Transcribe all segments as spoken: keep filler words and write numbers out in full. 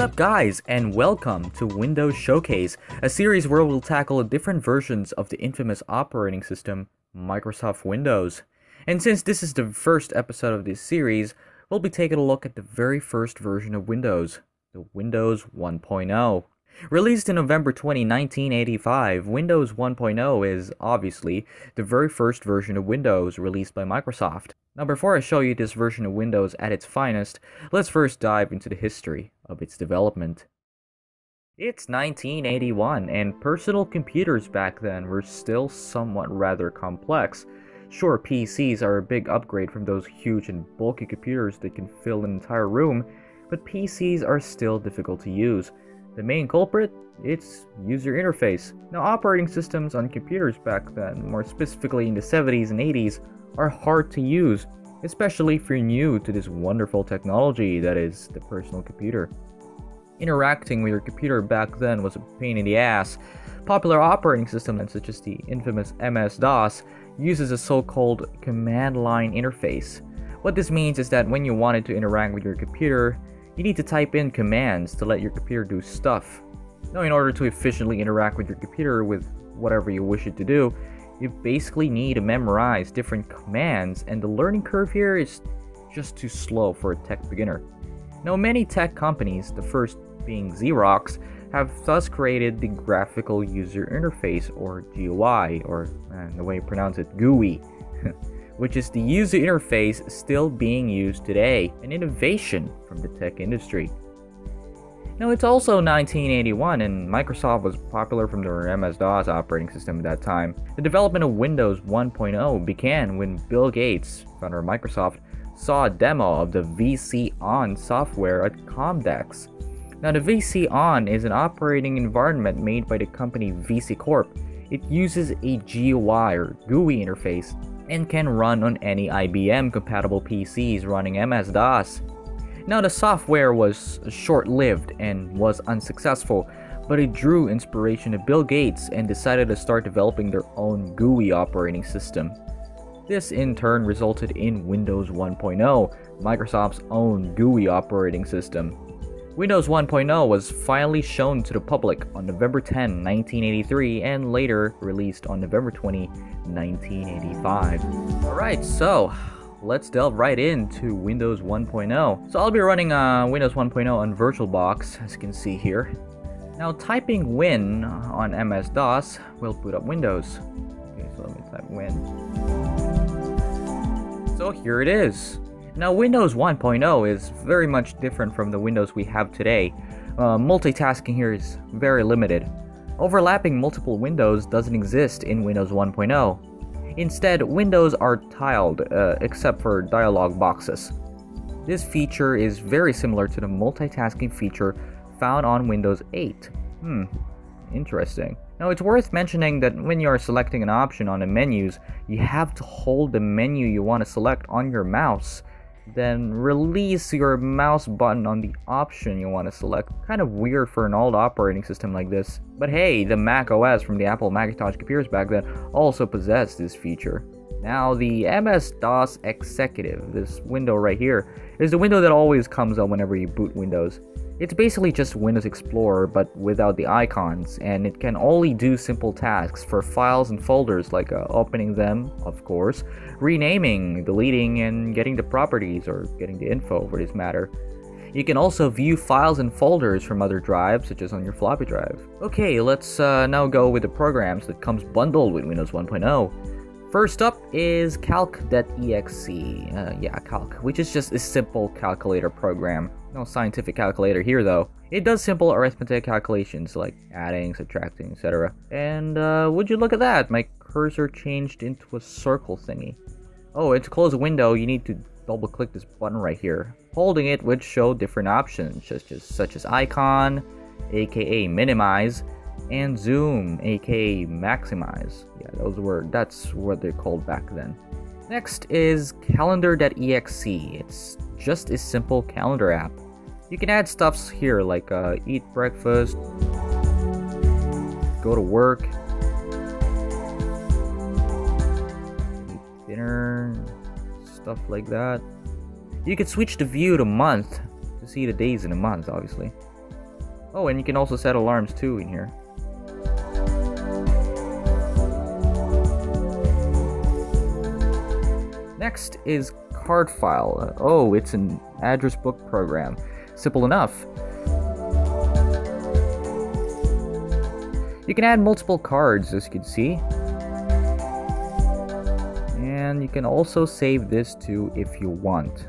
What's up guys, and welcome to Windows Showcase, a series where we'll tackle different versions of the infamous operating system, Microsoft Windows. And since this is the first episode of this series, we'll be taking a look at the very first version of Windows, the Windows one point oh. Released in November twenty nineteen eighty-five, Windows one point oh is, obviously, the very first version of Windows released by Microsoft. Now before I show you this version of Windows at its finest, let's first dive into the history of its development. It's nineteen eighty-one, and personal computers back then were still somewhat rather complex. Sure, P Cs are a big upgrade from those huge and bulky computers that can fill an entire room, but P Cs are still difficult to use. The main culprit? It's user interface. Now, operating systems on computers back then, more specifically in the seventies and eighties, are hard to use, especially if you're new to this wonderful technology that is the personal computer. Interacting with your computer back then was a pain in the ass. Popular operating systems such as the infamous M S DOS uses a so-called command line interface. What this means is that when you wanted to interact with your computer, you need to type in commands to let your computer do stuff. Now, in order to efficiently interact with your computer with whatever you wish it to do, you basically need to memorize different commands, and the learning curve here is just too slow for a tech beginner. Now, many tech companies, the first being Xerox, have thus created the Graphical User Interface, or G U I, or uh, the way you pronounce it, G U I, which is the user interface still being used today, an innovation from the tech industry. Now, it's also nineteen eighty-one, and Microsoft was popular from their M S DOS operating system at that time. The development of Windows one point oh began when Bill Gates, founder of Microsoft, saw a demo of the VisiOn software at Comdex. Now, the VisiOn is an operating environment made by the company VisiCorp. It uses a G U I or G U I interface and can run on any I B M-compatible P Cs running M S DOS. Now, the software was short-lived and was unsuccessful, but it drew inspiration to Bill Gates and decided to start developing their own G U I operating system. This in turn resulted in Windows one point oh, Microsoft's own G U I operating system. Windows one point oh was finally shown to the public on November tenth nineteen eighty-three, and later released on November twentieth nineteen eighty-five. Alright, so let's delve right into Windows one point oh. So I'll be running uh, Windows one point oh on VirtualBox, as you can see here. Now, typing Win on M S DOS will boot up Windows. Okay, so let me type Win. So here it is. Now, Windows one point oh is very much different from the Windows we have today. Uh, multitasking here is very limited. Overlapping multiple windows doesn't exist in Windows one point oh. Instead, windows are tiled, uh, except for dialog boxes. This feature is very similar to the multitasking feature found on Windows eight. Hmm, interesting. Now, it's worth mentioning that when you are selecting an option on the menus, you have to hold the menu you want to select on your mouse, then release your mouse button on the option you want to select. Kind of weird for an old operating system like this. But hey, the Mac O S from the Apple Macintosh computers back then also possessed this feature. Now, the M S DOS Executive, this window right here, is the window that always comes up whenever you boot Windows. It's basically just Windows Explorer, but without the icons, and it can only do simple tasks for files and folders, like uh, opening them, of course, renaming, deleting, and getting the properties, or getting the info for this matter. You can also view files and folders from other drives, such as on your floppy drive. Okay, let's uh, now go with the programs that comes bundled with Windows one point oh. First up is calc dot E X E, uh, yeah, calc, which is just a simple calculator program. No scientific calculator here though. It does simple arithmetic calculations like adding, subtracting, et cetera. And uh, would you look at that, my cursor changed into a circle thingy. Oh, and to close a window, you need to double click this button right here. Holding it would show different options, such as, such as icon, aka minimize, and zoom, aka maximize. Yeah, those were, that's what they're called back then. Next is calendar dot E X E. It's just a simple calendar app. You can add stuffs here like uh, eat breakfast, go to work, eat dinner, stuff like that. You can switch the view to month to see the days in a month, obviously. Oh, and you can also set alarms too in here. Next is Card File. Oh, it's an address book program. Simple enough. You can add multiple cards, as you can see. And you can also save this too if you want.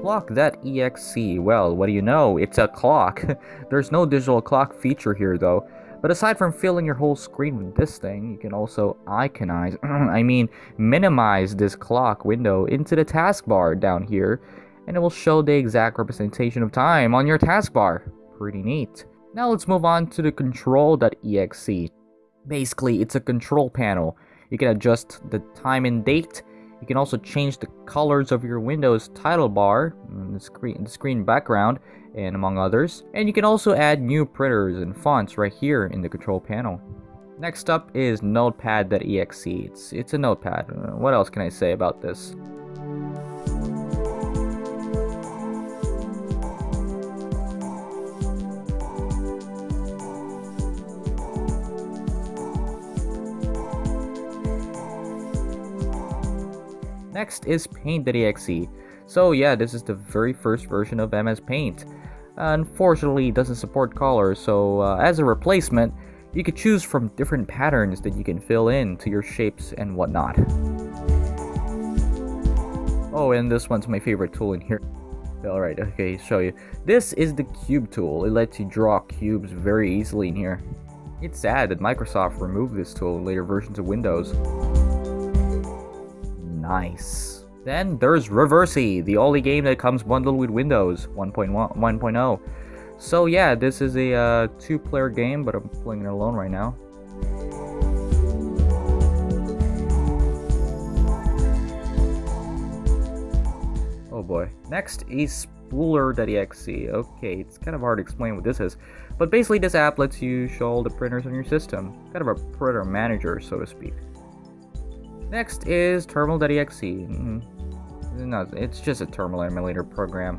Clock.exe, well, what do you know? It's a clock. There's no digital clock feature here though. But aside from filling your whole screen with this thing, you can also iconize, I mean minimize this clock window into the taskbar down here. And it will show the exact representation of time on your taskbar. Pretty neat. Now let's move on to the control.exe. Basically, it's a control panel. You can adjust the time and date. You can also change the colors of your Windows title bar, the screen, the screen background, and among others. And you can also add new printers and fonts right here in the control panel. Next up is notepad.exe. It's, it's a notepad. What else can I say about this? Next is Paint.exe. So yeah, this is the very first version of M S Paint. Uh, unfortunately, it doesn't support colors, so uh, as a replacement, you could choose from different patterns that you can fill in to your shapes and whatnot. Oh, and this one's my favorite tool in here. Alright, okay, show you. This is the cube tool. It lets you draw cubes very easily in here. It's sad that Microsoft removed this tool in later versions of Windows. Nice. Then there's Reversi, the only game that comes bundled with Windows one point oh. So yeah, this is a uh, two-player game, but I'm playing it alone right now. Oh boy. Next is Spooler.exe. Okay, it's kind of hard to explain what this is, but basically this app lets you show all the printers on your system. Kind of a printer manager, so to speak. Next is terminal.exe. Mm-hmm. No, it's just a terminal emulator program.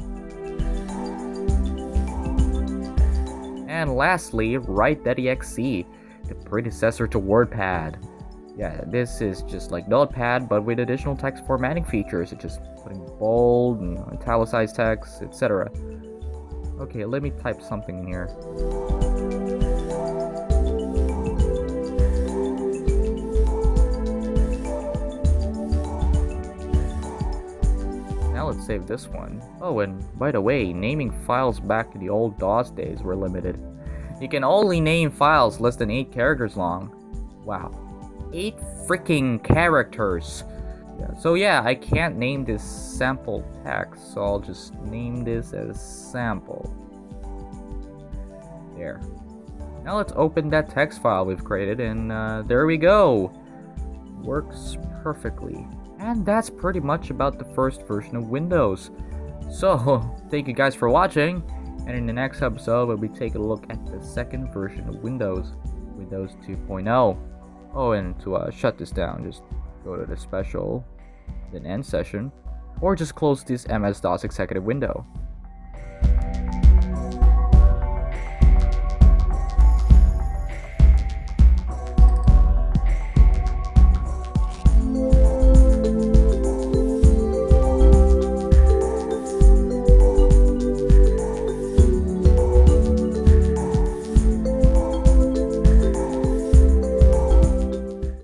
And lastly, Write.exe, the predecessor to WordPad. Yeah, this is just like Notepad, but with additional text formatting features, such as putting bold and italicized text, et cetera. Okay, let me type something in here. Let's save this one. Oh, and by the way, naming files back in the old DOS days were limited. You can only name files less than eight characters long. Wow. Eight freaking characters! Yeah, so yeah, I can't name this sample text, so I'll just name this as sample. There. Now let's open that text file we've created, and uh, there we go! Works perfectly. And that's pretty much about the first version of Windows. So, thank you guys for watching, and in the next episode we'll be taking a look at the second version of Windows, Windows two point oh. Oh, and to uh, shut this down, just go to the special, then end session, or just close this M S DOS Executive window.